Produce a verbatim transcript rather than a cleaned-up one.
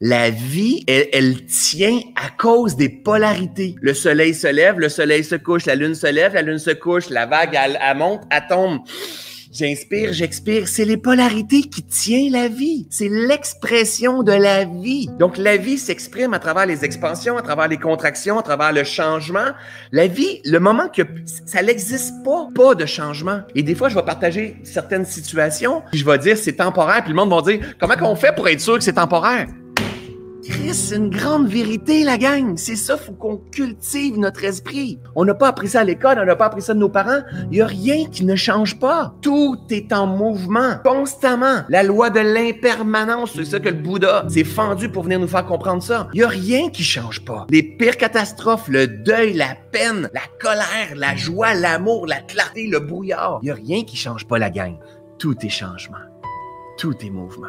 La vie, elle, elle tient à cause des polarités. Le soleil se lève, le soleil se couche, la lune se lève, la lune se couche, la vague, elle, elle monte, elle tombe. J'inspire, j'expire. C'est les polarités qui tiennent la vie. C'est l'expression de la vie. Donc, la vie s'exprime à travers les expansions, à travers les contractions, à travers le changement. La vie, le moment que ça n'existe pas, pas de changement. Et des fois, je vais partager certaines situations, puis je vais dire c'est temporaire, puis le monde va dire comment qu'on fait pour être sûr que c'est temporaire? C'est une grande vérité, la gang. C'est ça, faut qu'on cultive notre esprit. On n'a pas appris ça à l'école, on n'a pas appris ça de nos parents. Il n'y a rien qui ne change pas. Tout est en mouvement, constamment. La loi de l'impermanence, c'est ça que le Bouddha s'est fendu pour venir nous faire comprendre ça. Il n'y a rien qui ne change pas. Les pires catastrophes, le deuil, la peine, la colère, la joie, l'amour, la clarté, le brouillard. Il n'y a rien qui ne change pas, la gang. Tout est changement. Tout est mouvement.